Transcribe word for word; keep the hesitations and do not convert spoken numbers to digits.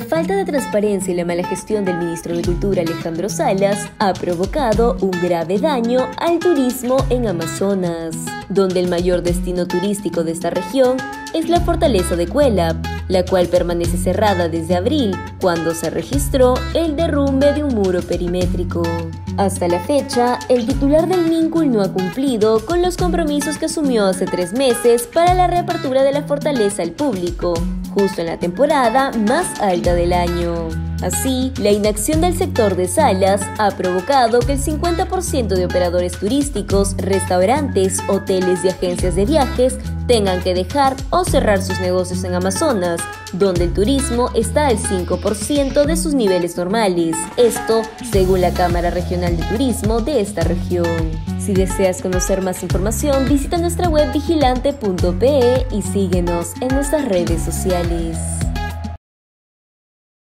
La falta de transparencia y la mala gestión del ministro de Cultura, Alejandro Salas, ha provocado un grave daño al turismo en Amazonas, donde el mayor destino turístico de esta región es la fortaleza de Kuélap, la cual permanece cerrada desde abril, cuando se registró el derrumbe de un muro perimétrico. Hasta la fecha, el titular del Mincul no ha cumplido con los compromisos que asumió hace tres meses para la reapertura de la fortaleza al público, justo en la temporada más alta del año. Así, la inacción del sector de Salas ha provocado que el cincuenta por ciento de operadores turísticos, restaurantes, hoteles y agencias de viajes tengan que dejar o cerrar sus negocios en Amazonas, donde el turismo está al cinco por ciento de sus niveles normales. Esto, según la Cámara Regional de Turismo de esta región. Si deseas conocer más información, visita nuestra web vigilante punto pe y síguenos en nuestras redes sociales.